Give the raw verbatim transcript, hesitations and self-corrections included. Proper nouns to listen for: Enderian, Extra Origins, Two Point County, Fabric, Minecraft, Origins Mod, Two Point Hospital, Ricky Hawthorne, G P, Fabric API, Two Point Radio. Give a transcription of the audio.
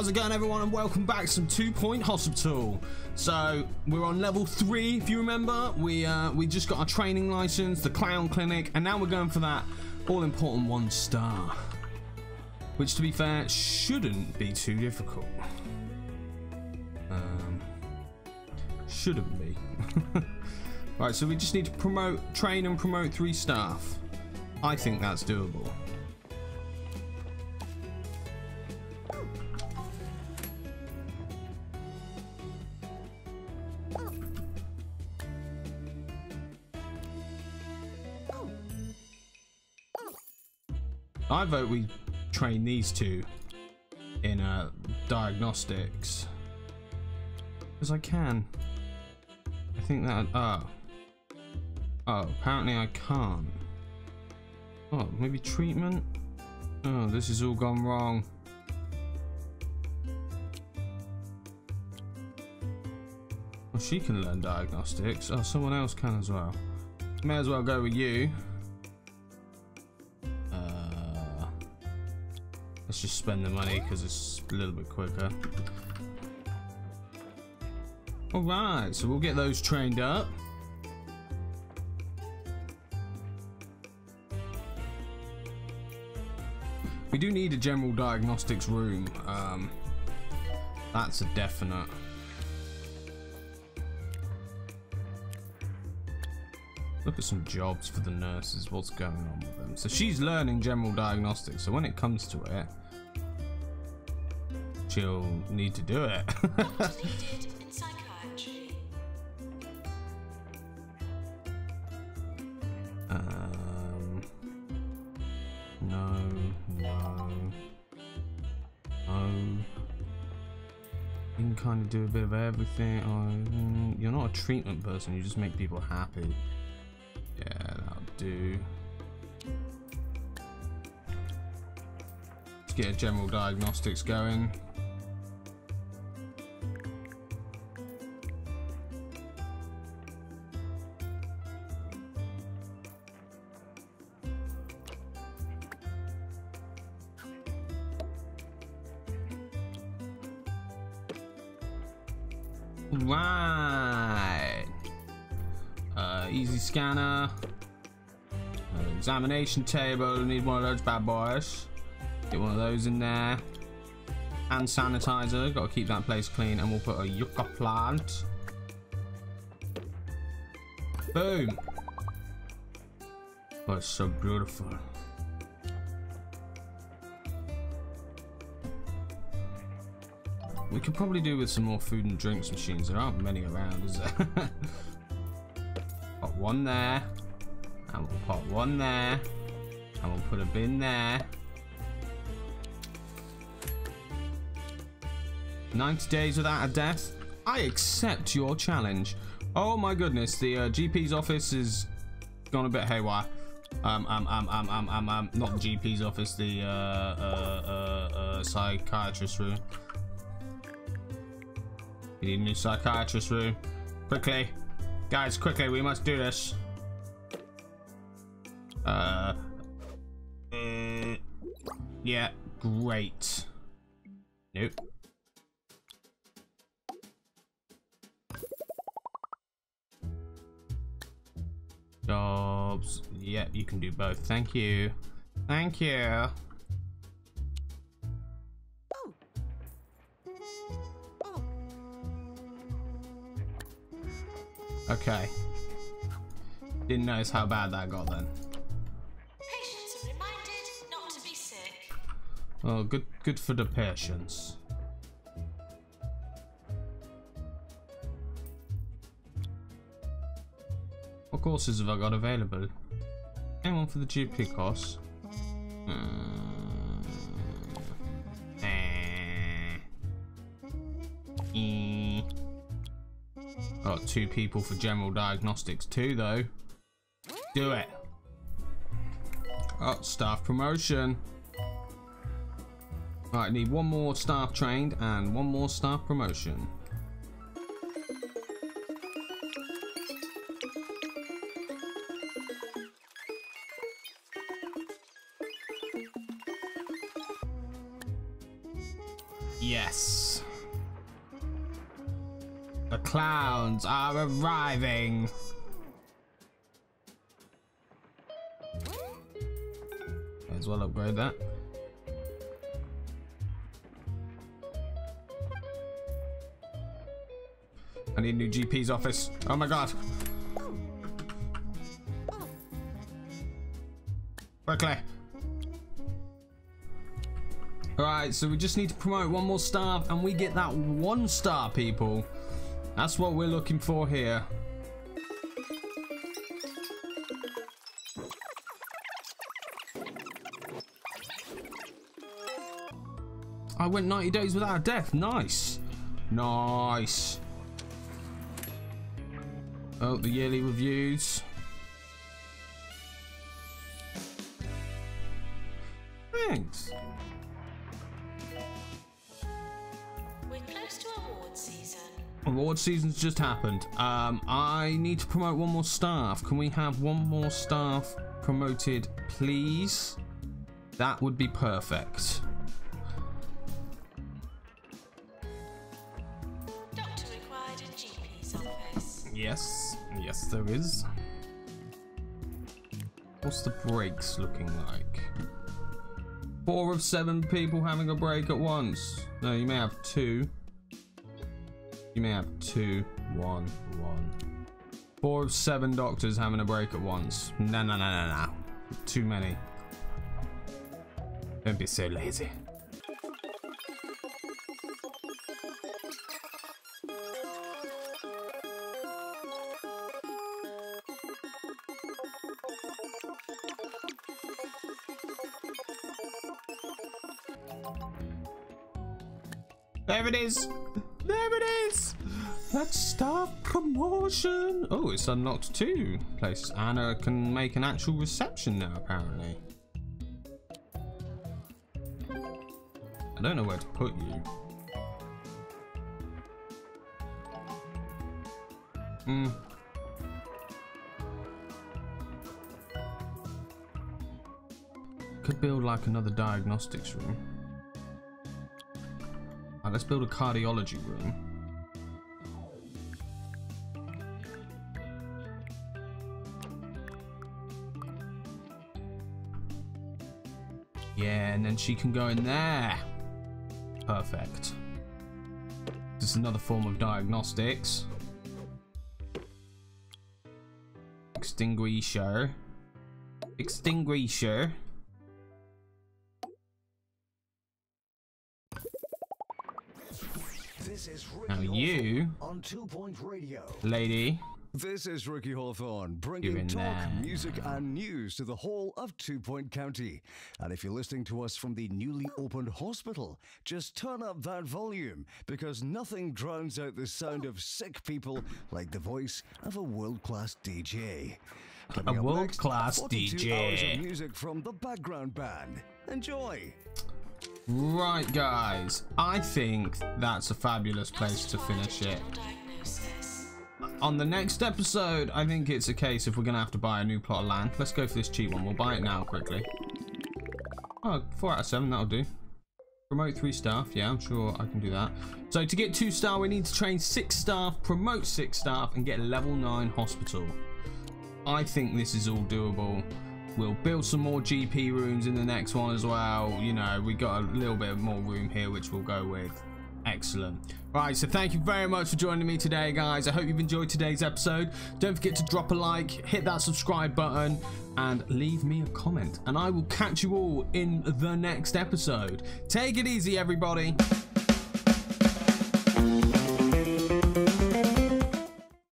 How's it going, everyone, and welcome back to Two Point Hospital. So we're on level three, if you remember. We uh, we just got our training license, the clown clinic, and now we're going for that all-important one star, which, to be fair, shouldn't be too difficult. Um, shouldn't be. Right, so we just need to promote, train, and promote three staff. I think that's doable. I vote we train these two in uh, diagnostics, because I can. I think that, oh. Oh, apparently I can't. Oh, maybe treatment? Oh, this has all gone wrong. Well, she can learn diagnostics. Oh, someone else can as well. May as well go with you. Let's just spend the money because it's a little bit quicker. Alright, so we'll get those trained up. We do need a general diagnostics room. Um, that's a definite. Look at some jobs for the nurses, what's going on with them. So she's learning general diagnostics, so when it comes to it, she'll need to do it. Completed in psychiatry. Um, no, no, no. You can kind of do a bit of everything. Oh, you're not a treatment person, you just make people happy. Yeah, that'll do. Let's get a general diagnostics going. Right. Uh, easy scanner. Uh, examination table. We need one of those bad boys. Get one of those in there. Hand sanitizer. Got to keep that place clean. And we'll put a yucca plant. Boom. Oh, it's so beautiful. We could probably do with some more food and drinks machines. There aren't many around, is there? Pop one there, and we'll pop one there, and we'll put a bin there. ninety days without a death. I accept your challenge. Oh my goodness, the uh, G P's office has gone a bit haywire. Um, um, um, um, um, um, um, not the G P's office, the uh, uh, uh, uh, psychiatrist's room. We need a new psychiatrist room. Quickly. Guys, quickly, we must do this. Uh, uh yeah, great. Nope. Jobs. Yeah, you can do both. Thank you. Thank you. Okay. Didn't notice how bad that got then. Patients are reminded not to be sick. Oh, good, good for the patients. What courses have I got available? Anyone for the G P course? Mm. Eh. Eh. Got two people for general diagnostics too, though. Do it. Oh, staff promotion. All right, need one more staff trained and one more staff promotion. Yes. The clowns are arriving. Might as well upgrade that. I need a new G P's office. Oh my god. Quickly. Alright, so we just need to promote one more star and we get that one star, people. That's what we're looking for here. I went ninety days without a death. Nice. Nice. Oh, the yearly reviews. Thanks. We're close to award season. Award season's just happened. Um, I need to promote one more staff. Can we have one more staff promoted, please? That would be perfect. Doctor required a G P's office. Yes. Yes, there is. What's the breaks looking like? Four of seven people having a break at once. No, you may have two. You may have two, one, one. Four of seven doctors having a break at once. No, no, no, no, no. Too many. Don't be so lazy. There it is! There it is! Let's start promotion! Oh, it's unlocked two places. Anna can make an actual reception now, apparently. I don't know where to put you. Hmm. Could build like another diagnostics room. Right, let's build a cardiology room. Yeah, and then she can go in there. Perfect. This is another form of diagnostics. Extinguisher. Extinguisher. Now you, on Two Point Radio. Lady. This is Ricky Hawthorne, bringing talk, there. music, and news to the whole of Two Point County. And if you're listening to us from the newly opened hospital, just turn up that volume, because nothing drowns out the sound of sick people like the voice of a world-class D J. Coming a world-class D J. Of music from the background band. Enjoy. Right, guys, I think that's a fabulous place to finish it. On the next episode, I think it's a case if we're going to have to buy a new plot of land. Let's go for this cheap one. We'll buy it now quickly. Oh, four out of seven, that'll do. Promote three staff. Yeah, I'm sure I can do that. So to get two star, we need to train six staff, promote six staff, and get a level nine hospital. I think this is all doable. We'll build some more G P rooms in the next one as well. You know, we got a little bit more room here, which we'll go with. Excellent. Right, so thank you very much for joining me today, guys. I hope you've enjoyed today's episode. Don't forget to drop a like, hit that subscribe button, and leave me a comment. And I will catch you all in the next episode. Take it easy, everybody.